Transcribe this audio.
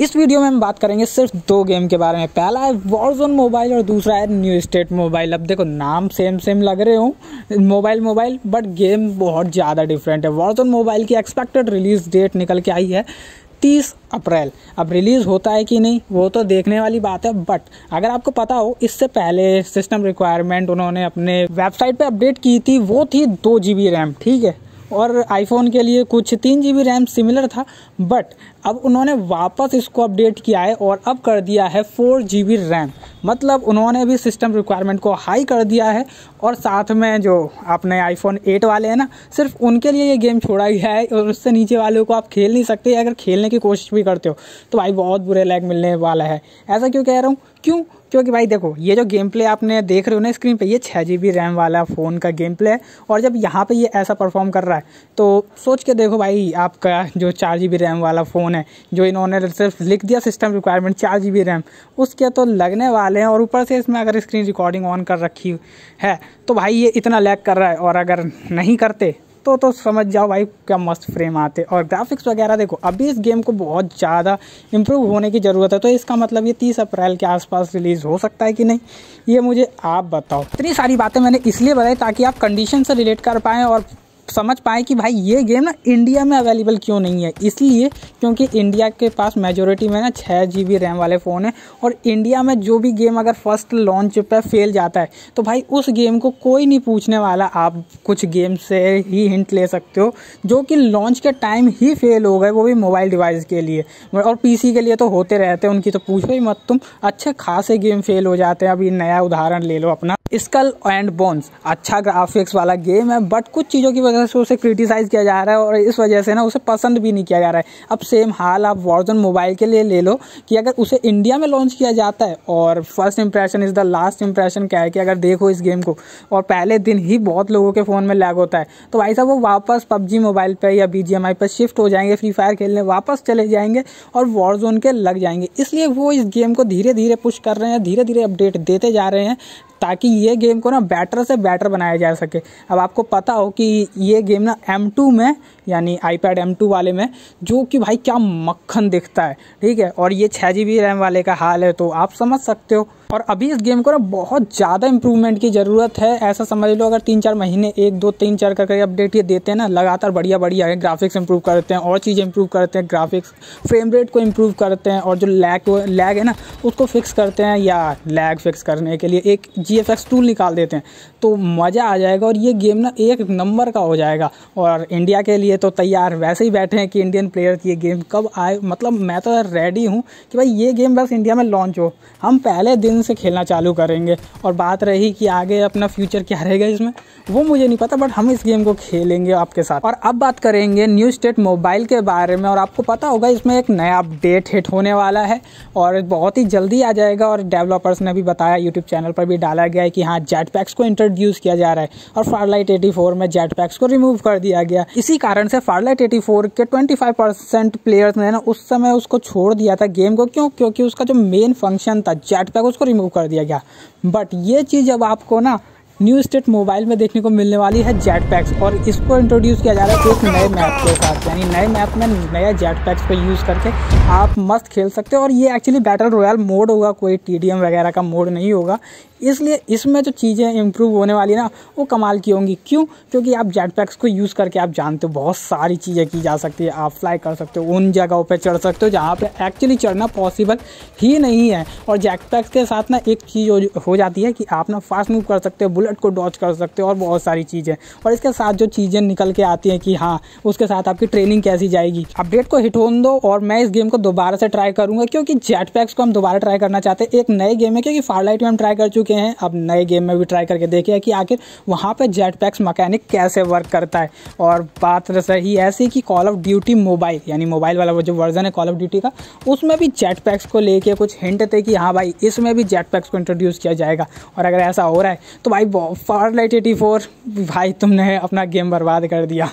इस वीडियो में हम बात करेंगे सिर्फ दो गेम के बारे में। पहला है वॉरजोन मोबाइल और दूसरा है न्यू स्टेट मोबाइल। अब देखो नाम सेम सेम लग रहे हो मोबाइल बट गेम बहुत ज़्यादा डिफरेंट है। वॉरजोन मोबाइल की एक्सपेक्टेड रिलीज डेट निकल के आई है 30 अप्रैल। अब रिलीज़ होता है कि नहीं वो तो देखने वाली बात है, बट अगर आपको पता हो इससे पहले सिस्टम रिक्वायरमेंट उन्होंने अपने वेबसाइट पे अपडेट की थी, वो थी 2 GB रैम, ठीक है, और आईफोन के लिए कुछ 3 GB रैम सिमिलर था, बट अब उन्होंने वापस इसको अपडेट किया है और अब कर दिया है 4 GB रैम। मतलब उन्होंने भी सिस्टम रिक्वायरमेंट को हाई कर दिया है और साथ में जो आपने आईफोन 8 वाले हैं ना, सिर्फ उनके लिए ये गेम छोड़ा गया है और उससे नीचे वालों को आप खेल नहीं सकते। अगर खेलने की कोशिश भी करते हो तो भाई बहुत बुरे लैग मिलने वाला है। ऐसा क्यों कह रहा हूँ, क्योंकि भाई देखो ये जो गेम प्ले आपने देख रहे हो ना स्क्रीन पे, ये 6 GB रैम वाला फ़ोन का गेम प्ले है और जब यहाँ पे ये ऐसा परफॉर्म कर रहा है तो सोच के देखो भाई आपका जो 4 GB रैम वाला फ़ोन है, जो इन्होंने सिर्फ लिख दिया सिस्टम रिक्वायरमेंट 4 GB रैम, उसके तो लगने वाले हैं। और ऊपर से इसमें अगर स्क्रीन रिकॉर्डिंग ऑन कर रखी है तो भाई ये इतना लैग कर रहा है, और अगर नहीं करते तो समझ जाओ भाई क्या मस्त फ्रेम आते। और ग्राफिक्स वगैरह देखो, अभी इस गेम को बहुत ज़्यादा इम्प्रूव होने की ज़रूरत है। तो इसका मतलब ये 30 अप्रैल के आसपास रिलीज़ हो सकता है कि नहीं, ये मुझे आप बताओ। इतनी सारी बातें मैंने इसलिए बताई ताकि आप कंडीशन से रिलेट कर पाएँ और समझ पाएँ कि भाई ये गेम ना इंडिया में अवेलेबल क्यों नहीं है। इसलिए क्योंकि इंडिया के पास मेजोरिटी में ना 6 GB रैम वाले फ़ोन है, और इंडिया में जो भी गेम अगर फर्स्ट लॉन्च पे फेल जाता है तो भाई उस गेम को कोई नहीं पूछने वाला। आप कुछ गेम से ही हिंट ले सकते हो जो कि लॉन्च के टाइम ही फेल हो गए, वो भी मोबाइल डिवाइस के लिए, और PC के लिए तो होते रहते हैं, उनकी तो पूछो ही मत तुम। अच्छे खासे गेम फेल हो जाते हैं। अभी नया उदाहरण ले लो अपना स्कल एंड बोन्स, अच्छा ग्राफिक्स वाला गेम है बट कुछ चीज़ों की वजह से उसे क्रिटिसाइज़ किया जा रहा है और इस वजह से ना उसे पसंद भी नहीं किया जा रहा है। अब सेम हाल आप वॉरजोन मोबाइल के लिए ले लो कि अगर उसे इंडिया में लॉन्च किया जाता है और first impression is the last impression क्या है कि अगर देखो इस गेम को और पहले दिन ही बहुत लोगों के फ़ोन में लैग होता है तो भाई साहब वो वापस PUBG मोबाइल पर या BGMI पर शिफ्ट हो जाएंगे, फ्री फायर खेलने वापस चले जाएंगे और वॉरजोन के लग जाएंगे। इसलिए वो इस गेम को धीरे धीरे पुश कर रहे हैं, धीरे धीरे अपडेट देते जा रहे हैं ताकि ये गेम को ना बेटर से बेटर बनाया जा सके। अब आपको पता हो कि ये गेम ना M2 में, यानी iPad M2 वाले में, जो कि भाई क्या मक्खन दिखता है, ठीक है, और ये 6 GB रैम वाले का हाल है, तो आप समझ सकते हो। और अभी इस गेम को ना बहुत ज़्यादा इम्प्रूवमेंट की ज़रूरत है, ऐसा समझ लो। अगर 3-4 महीने 1-2-3-4 करके अपडेट ये देते हैं ना लगातार, बढ़िया बढ़िया है, ग्राफिक्स इंप्रूव करते हैं और चीज़ें इंप्रूव करते हैं, ग्राफिक्स फ्रेम रेट को इंप्रूव करते हैं और जो लैग है ना उसको फिक्स करते हैं, या लैग फिक्स करने के लिए एक GFXTool निकाल देते हैं, तो मज़ा आ जाएगा और ये गेम ना एक नंबर का हो जाएगा। और इंडिया के लिए तो तैयार वैसे ही बैठे हैं कि इंडियन प्लेयर्स ये गेम कब आए, मतलब मैं तो रेडी हूँ कि भाई ये गेम बस इंडिया में लॉन्च हो, हम पहले दिन से खेलना चालू करेंगे। और बात रही कि आगे अपना फ्यूचर क्या रहेगा इसमें, वो मुझे नहीं पता, बट हम इस गेम को खेलेंगे आपके साथ। और अब बात करेंगे न्यू स्टेट मोबाइल के बारे में, और आपको पता होगा इसमें एक नया अपडेट हिट होने वाला है और बहुत ही जल्दी आ जाएगा। और डेवलपर्स ने भी बताया, यूट्यूब चैनल पर भी डाला गया है कि हाँ जेटपैक्स को इंट्रोड्यूस किया जा रहा है और फारलाइट 84 में जेटपैक्स को रिमूव कर दिया गया। इसी कारण से फारलाइट 84 के 25% प्लेयर्स ने ना उस समय उसको छोड़ दिया था गेम को, क्योंकि उसका जो मेन फंक्शन था जेटपैक उसको रिमूव कर दिया गया। बट ये चीज़ अब आपको ना न्यू स्टेट मोबाइल में देखने को मिलने वाली है, जेटपैक्स, और इसको इंट्रोड्यूस किया जा रहा है एक नए मैप के साथ, यानी नए मैप में नया जेटपैक्स को यूज़ करके आप मस्त खेल सकते हो। और ये एक्चुअली बैटल रॉयल मोड होगा, कोई TDM वगैरह का मोड नहीं होगा, इसलिए इसमें जो चीज़ें इंप्रूव होने वाली ना वो कमाल की होंगी। क्योंकि आप जेटपैक्स को यूज़ करके आप जानते हो बहुत सारी चीज़ें की जा सकती है, आप फ्लाई कर सकते हो, उन जगहों पे चढ़ सकते हो जहाँ पे एक्चुअली चढ़ना पॉसिबल ही नहीं है। और जेटपैक्स के साथ ना एक चीज़ हो जाती है कि आप ना फास्ट मूव कर सकते हो, बुलेट को डॉच कर सकते हो और बहुत सारी चीज़ें। और इसके साथ जो चीज़ें निकल के आती हैं कि हाँ उसके साथ आपकी ट्रेनिंग कैसी जाएगी। अपडेट को हिट होने दो और मैं इस गेम को दोबारा से ट्राई करूँगा, क्योंकि जेटपैक्स को हम दोबारा ट्राई करना चाहते हैं। एक नए गेम है, क्योंकि फारलाइट में हम ट्राई कर हैं, अब नए गेम में भी ट्राई करके देखिए कि आखिर वहाँ पे जेटपैक्स मैकेनिक कैसे वर्क करता है। और बात रही ऐसी कि कॉल ऑफ ड्यूटी मोबाइल, यानी मोबाइल वाला वो जो वर्जन है कॉल ऑफ ड्यूटी का, उसमें भी जेटपैक्स को लेके कुछ हिंट थे कि हाँ भाई इसमें भी जेटपैक्स को इंट्रोड्यूस किया जाएगा। और अगर ऐसा हो रहा है तो भाई फारलाइट 84 भाई तुमने अपना गेम बर्बाद कर दिया।